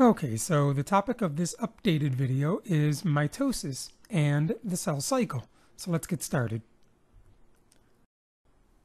Okay, so the topic of this updated video is mitosis and the cell cycle. So let's get started.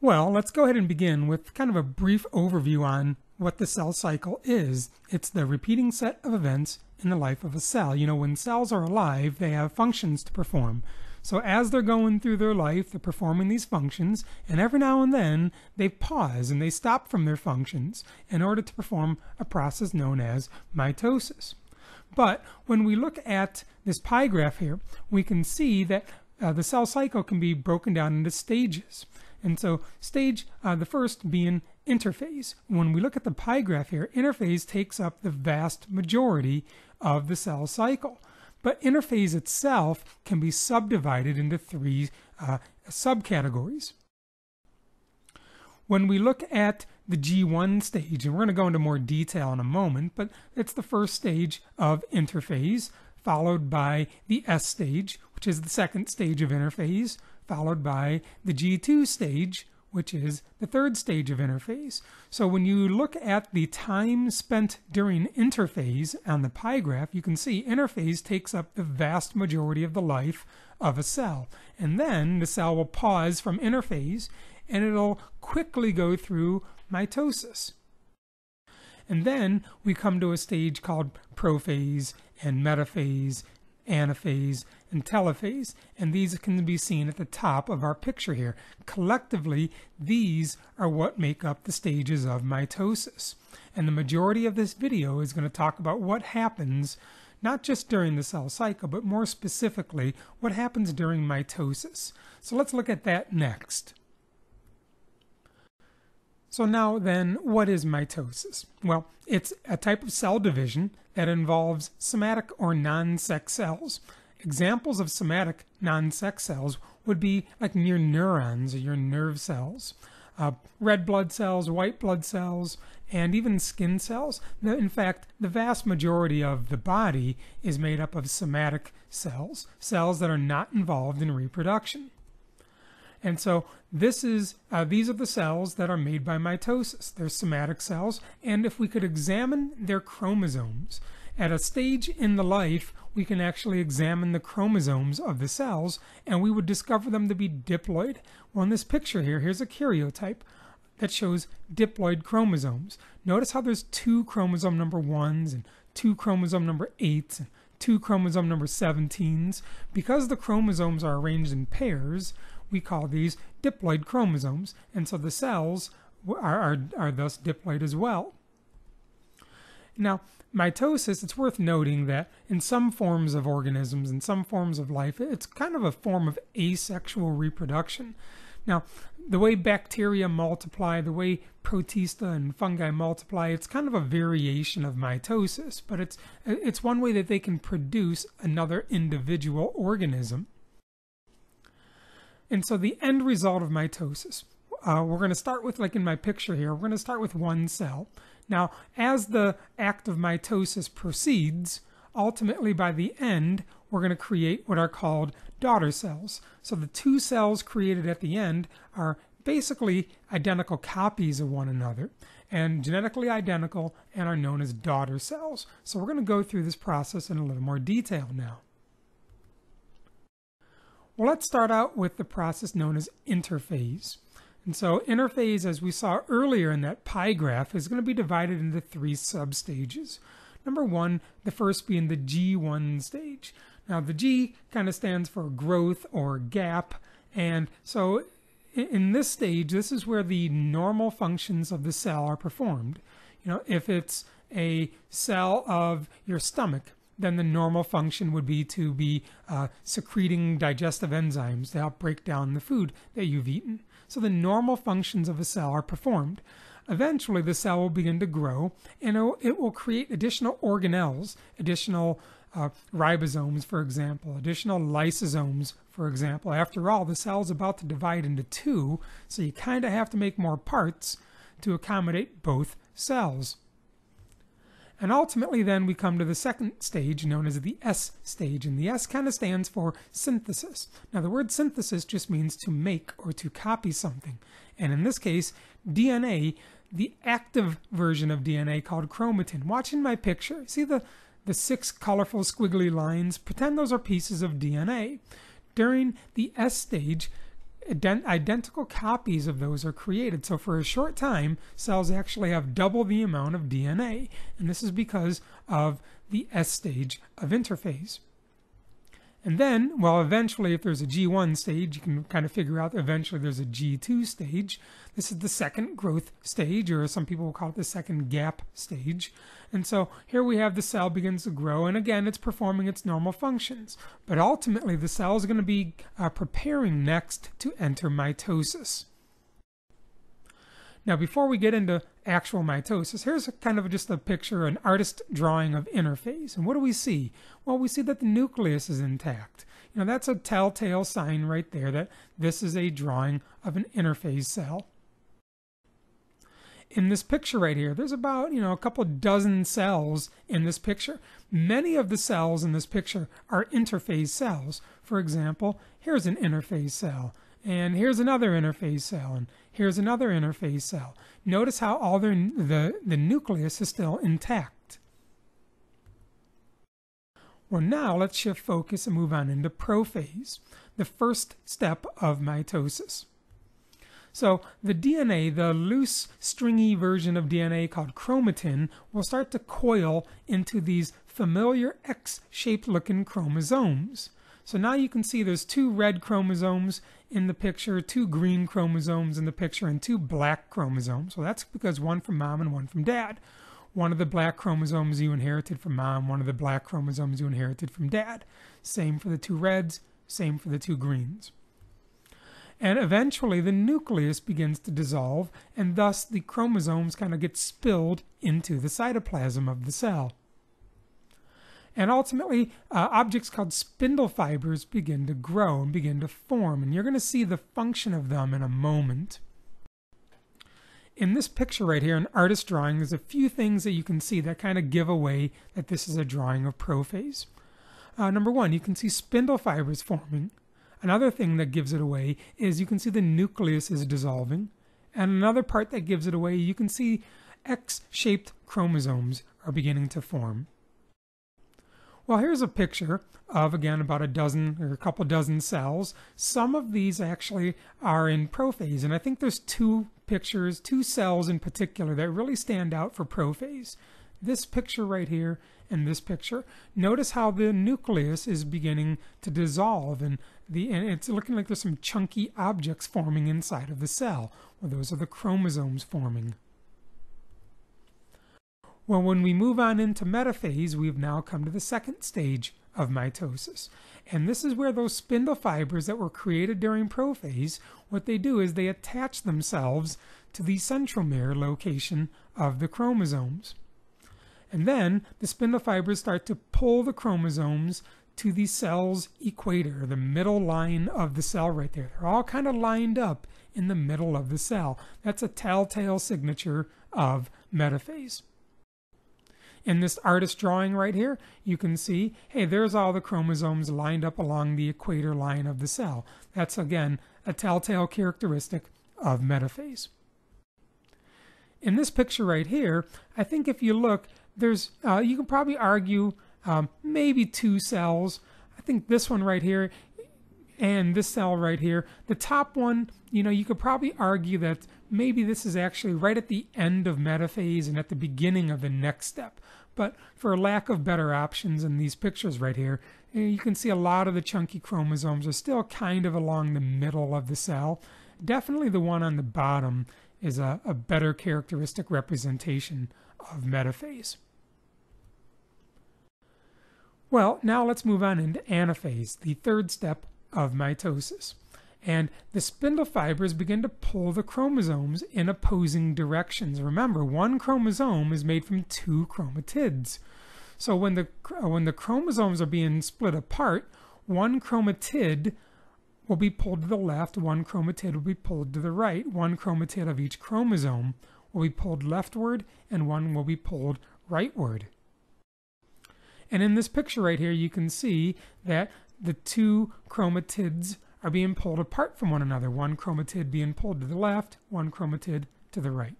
Well, let's go ahead and begin with kind of a brief overview on what the cell cycle is. It's the repeating set of events in the life of a cell. You know, when cells are alive, they have functions to perform. So as they're going through their life, they're performing these functions, and every now and then they pause and they stop from their functions in order to perform a process known as mitosis. But when we look at this pie graph here, we can see that the cell cycle can be broken down into stages. And so stage, the first being interphase. When we look at the pie graph here, interphase takes up the vast majority of the cell cycle. But interphase itself can be subdivided into three subcategories. When we look at the G1 stage, and we're going to go into more detail in a moment, but it's the first stage of interphase, followed by the S stage, which is the second stage of interphase, followed by the G2 stage, which is the third stage of interphase. So when you look at the time spent during interphase on the pie graph, you can see interphase takes up the vast majority of the life of a cell. And then the cell will pause from interphase and it'll quickly go through mitosis. And then we come to a stage called prophase and metaphase, anaphase, and telophase, and these can be seen at the top of our picture here. Collectively, these are what make up the stages of mitosis. And the majority of this video is going to talk about what happens not just during the cell cycle, but more specifically, what happens during mitosis. So let's look at that next. So now then, what is mitosis? Well, it's a type of cell division that involves somatic or non-sex cells. Examples of somatic non-sex cells would be like your neurons or your nerve cells, red blood cells, white blood cells, and even skin cells. In fact, the vast majority of the body is made up of somatic cells, cells that are not involved in reproduction. And so these are the cells that are made by mitosis. They're somatic cells, and if we could examine their chromosomes, at a stage in the life, we can actually examine the chromosomes of the cells, and we would discover them to be diploid. Well, in this picture here, here's a karyotype that shows diploid chromosomes. Notice how there's two chromosome number 1s, and two chromosome number 8s, and two chromosome number 17s. Because the chromosomes are arranged in pairs, we call these diploid chromosomes, and so the cells are thus diploid as well. Now, mitosis, it's worth noting that in some forms of organisms, in some forms of life, it's kind of a form of asexual reproduction. Now, the way bacteria multiply, the way protista and fungi multiply, it's kind of a variation of mitosis, but it's one way that they can produce another individual organism. And so the end result of mitosis, we're going to start with, like in my picture here, we're going to start with one cell. Now, as the act of mitosis proceeds, ultimately by the end, we're going to create what are called daughter cells. So the two cells created at the end are basically identical copies of one another and genetically identical and are known as daughter cells. So we're going to go through this process in a little more detail now. Well, let's start out with the process known as interphase. And so interphase, as we saw earlier in that pie graph, is going to be divided into three substages. Number one, the first being the G1 stage. Now, the G kind of stands for growth or gap. And so in this stage, this is where the normal functions of the cell are performed. You know, if it's a cell of your stomach, then the normal function would be to be secreting digestive enzymes to help break down the food that you've eaten. So the normal functions of a cell are performed. Eventually, the cell will begin to grow, and it will create additional organelles, additional ribosomes, for example, additional lysosomes, for example. After all, the cell's about to divide into two, so you kind of have to make more parts to accommodate both cells. And ultimately, then, we come to the second stage, known as the S stage, and the S kind of stands for synthesis. Now, the word synthesis just means to make or to copy something, and in this case, DNA, the active version of DNA called chromatin. Watch in my picture. See the six colorful squiggly lines? Pretend those are pieces of DNA. During the S stage, identical copies of those are created. So for a short time, cells actually have double the amount of DNA, and this is because of the S stage of interphase. And then, well, eventually, if there's a G1 stage, you can kind of figure out that eventually there's a G2 stage. This is the second growth stage, or some people will call it the second gap stage. And so here we have the cell begins to grow, and again, it's performing its normal functions. But ultimately, the cell is going to be preparing next to enter mitosis. Now, before we get into actual mitosis, here's kind of just a picture, an artist drawing of interphase. And what do we see? Well, we see that the nucleus is intact. You know, that's a telltale sign right there that this is a drawing of an interphase cell. In this picture right here, there's about, you know, a couple dozen cells in this picture. Many of the cells in this picture are interphase cells. For example, here's an interphase cell. And here's another interphase cell, and here's another interphase cell. Notice how all the nucleus is still intact. Well, now let's shift focus and move on into prophase, the first step of mitosis. So the DNA, the loose, stringy version of DNA called chromatin, will start to coil into these familiar X-shaped looking chromosomes. So now you can see there's two red chromosomes in the picture, two green chromosomes in the picture, and two black chromosomes. So that's because one from mom and one from dad. One of the black chromosomes you inherited from mom, one of the black chromosomes you inherited from dad. Same for the two reds, same for the two greens. And eventually the nucleus begins to dissolve, and thus the chromosomes kind of get spilled into the cytoplasm of the cell. And ultimately, objects called spindle fibers begin to grow and begin to form. And you're going to see the function of them in a moment. In this picture right here, an artist drawing, there's a few things that you can see that kind of give away that this is a drawing of prophase. Number one, you can see spindle fibers forming. Another thing that gives it away is you can see the nucleus is dissolving. And another part that gives it away, you can see X-shaped chromosomes are beginning to form. Well, here's a picture of, again, about a dozen or a couple dozen cells. Some of these actually are in prophase, and I think there's two pictures, two cells in particular that really stand out for prophase. This picture right here and this picture. Notice how the nucleus is beginning to dissolve, and it's looking like there's some chunky objects forming inside of the cell. Well, those are the chromosomes forming. Well, when we move on into metaphase, we've now come to the second stage of mitosis. And this is where those spindle fibers that were created during prophase, what they do is they attach themselves to the centromere location of the chromosomes. And then the spindle fibers start to pull the chromosomes to the cell's equator, the middle line of the cell right there. They're all kind of lined up in the middle of the cell. That's a telltale signature of metaphase. In this artist drawing right here, you can see, hey, there's all the chromosomes lined up along the equator line of the cell. That's, again, a telltale characteristic of metaphase. In this picture right here, I think if you look, there's, you can probably argue maybe two cells. I think this one right here and this cell right here. The top one, you know, you could probably argue that maybe this is actually right at the end of metaphase and at the beginning of the next step. But for lack of better options in these pictures right here, you can see a lot of the chunky chromosomes are still kind of along the middle of the cell. Definitely the one on the bottom is a better characteristic representation of metaphase. Well, now let's move on into anaphase, the third step of mitosis. And the spindle fibers begin to pull the chromosomes in opposing directions. Remember, one chromosome is made from two chromatids. So when the chromosomes are being split apart, one chromatid will be pulled to the left, one chromatid will be pulled to the right. One chromatid of each chromosome will be pulled leftward, and one will be pulled rightward. And in this picture right here, you can see that the two chromatids are being pulled apart from one another. One chromatid being pulled to the left, one chromatid to the right.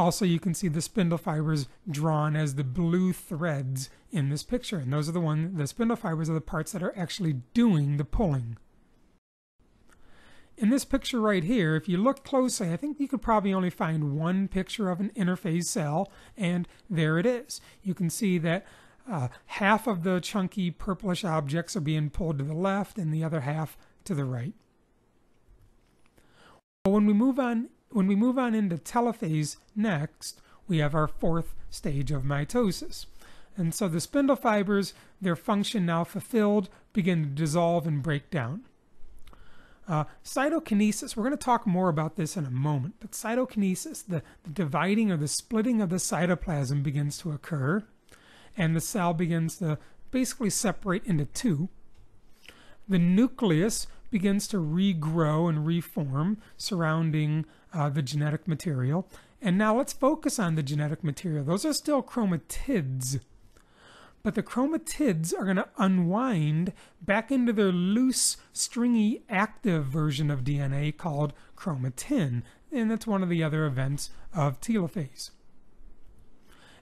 Also, you can see the spindle fibers drawn as the blue threads in this picture, and those are the spindle fibers are the parts that are actually doing the pulling. In this picture right here, if you look closely, I think you could probably only find one picture of an interphase cell, and there it is. You can see that half of the chunky purplish objects are being pulled to the left and the other half to the right. But when we move on into telophase next, we have our fourth stage of mitosis. And so the spindle fibers, their function now fulfilled, begin to dissolve and break down. Cytokinesis, we're going to talk more about this in a moment, but cytokinesis, the dividing or the splitting of the cytoplasm begins to occur, and the cell begins to basically separate into two. The nucleus begins to regrow and reform surrounding the genetic material. And now let's focus on the genetic material. Those are still chromatids, but the chromatids are going to unwind back into their loose, stringy, active version of DNA called chromatin, and that's one of the other events of telophase.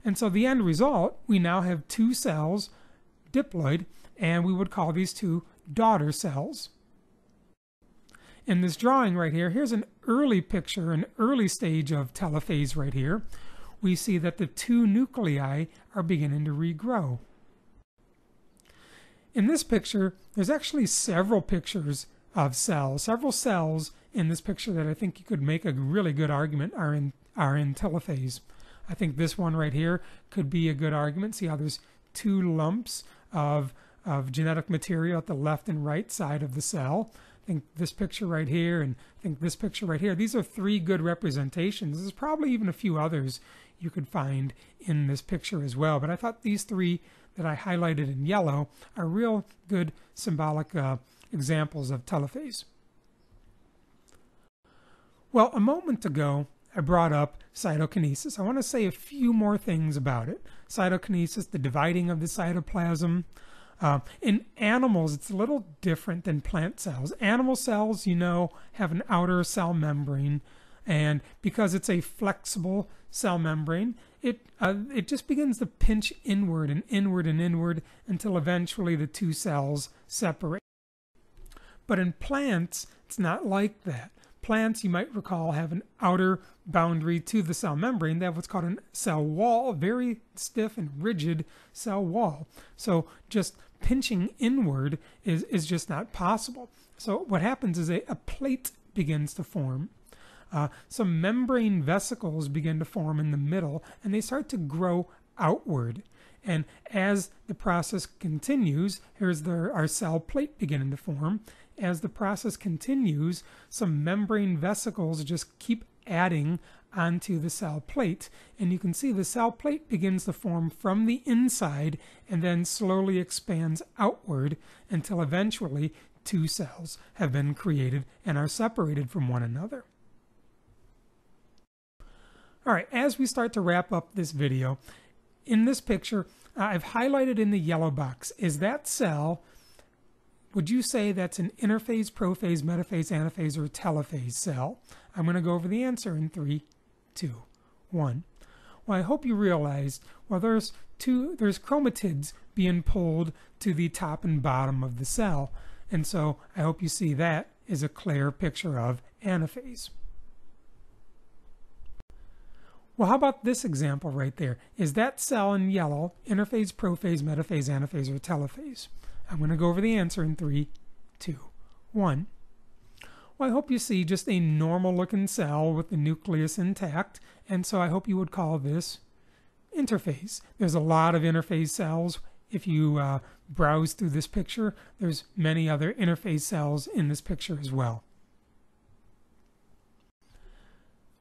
And so the end result, we now have two cells, diploid, and we would call these two daughter cells. In this drawing right here, here's an early picture, an early stage of telophase right here. We see that the two nuclei are beginning to regrow. In this picture, there's actually several pictures of cells. Several cells in this picture that I think you could make a really good argument are in telophase. I think this one right here could be a good argument. See how there's two lumps of genetic material at the left and right side of the cell. I think this picture right here, and I think this picture right here, these are three good representations. There's probably even a few others you could find in this picture as well, but I thought these three that I highlighted in yellow are real good symbolic examples of telophase. Well, a moment ago, I brought up cytokinesis. I want to say a few more things about it. Cytokinesis, the dividing of the cytoplasm. In animals, it's a little different than plant cells. Animal cells, you know, have an outer cell membrane, and because it's a flexible cell membrane, it just begins to pinch inward and inward and inward until eventually the two cells separate. But in plants, it's not like that. Plants, you might recall, have an outer boundary to the cell membrane. They have what's called a cell wall, a very stiff and rigid cell wall. So just pinching inward is just not possible. So what happens is a plate begins to form. Some membrane vesicles begin to form in the middle, and they start to grow outward. And as the process continues, here's our cell plate beginning to form. As the process continues, some membrane vesicles just keep adding onto the cell plate. And you can see the cell plate begins to form from the inside and then slowly expands outward until eventually two cells have been created and are separated from one another. All right, as we start to wrap up this video, in this picture, I've highlighted in the yellow box, is that cell, would you say that's an interphase, prophase, metaphase, anaphase, or telophase cell? I'm going to go over the answer in 3, 2, 1. Well, I hope you realized, well, there's chromatids being pulled to the top and bottom of the cell. And so I hope you see that is a clear picture of anaphase. Well, how about this example right there? Is that cell in yellow interphase, prophase, metaphase, anaphase, or telophase? I'm going to go over the answer in 3, 2, 1. Well, I hope you see just a normal-looking cell with the nucleus intact, and so I hope you would call this interphase. There's a lot of interphase cells. If you browse through this picture, there's many other interphase cells in this picture as well.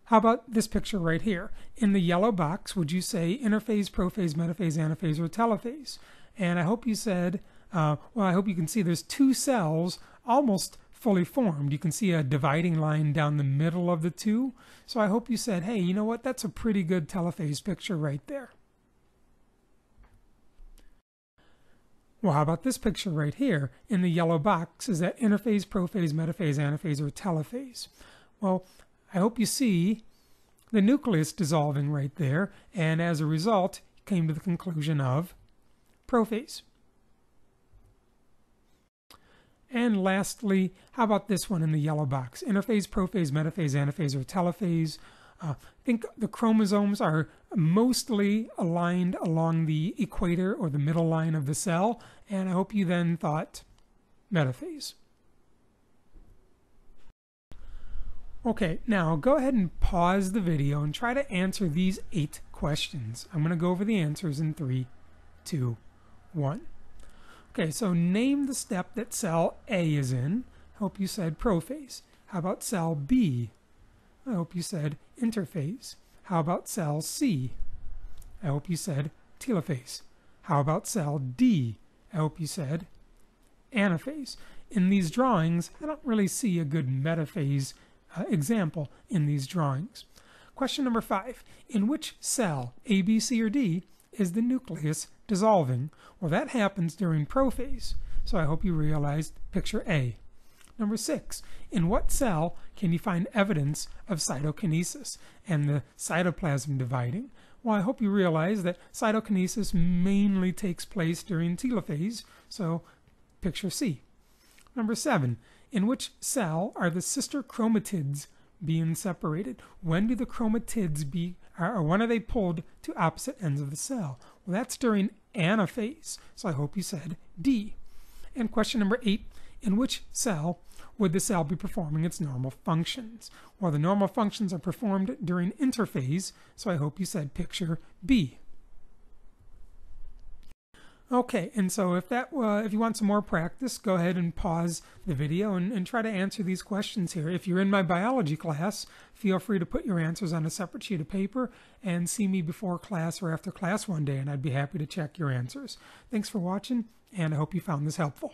How about this picture right here? In the yellow box, would you say interphase, prophase, metaphase, anaphase, or telophase? And I hope you said, well, I hope you can see there's two cells almost fully formed. You can see a dividing line down the middle of the two. So I hope you said, hey, you know what? That's a pretty good telophase picture right there. Well, how about this picture right here? In the yellow box, is that interphase, prophase, metaphase, anaphase, or telophase? Well, I hope you see the nucleus dissolving right there, and as a result, came to the conclusion of prophase. And lastly, how about this one in the yellow box? Interphase, prophase, metaphase, anaphase, or telophase. I think the chromosomes are mostly aligned along the equator or the middle line of the cell, and I hope you then thought metaphase. Okay, now go ahead and pause the video and try to answer these 8 questions. I'm going to go over the answers in 3, 2, 1. Okay, so name the step that cell A is in. I hope you said prophase. How about cell B? I hope you said interphase. How about cell C? I hope you said telophase. How about cell D? I hope you said anaphase. In these drawings, I don't really see a good metaphase example in these drawings. Question number 5. In which cell, A, B, C, or D, is the nucleus dissolving? Well, that happens during prophase, so I hope you realized picture A. Number 6. In what cell can you find evidence of cytokinesis and the cytoplasm dividing? Well, I hope you realize that cytokinesis mainly takes place during telophase, so picture C. Number 7. In which cell are the sister chromatids being separated? When do the chromatids when are they pulled to opposite ends of the cell? Well, that's during anaphase, so I hope you said D. And question number 8, in which cell would the cell be performing its normal functions? Well, the normal functions are performed during interphase, so I hope you said picture B. Okay, and so if you want some more practice, go ahead and pause the video and try to answer these questions here. If you're in my biology class, feel free to put your answers on a separate sheet of paper and see me before class or after class one day, and I'd be happy to check your answers. Thanks for watching, and I hope you found this helpful.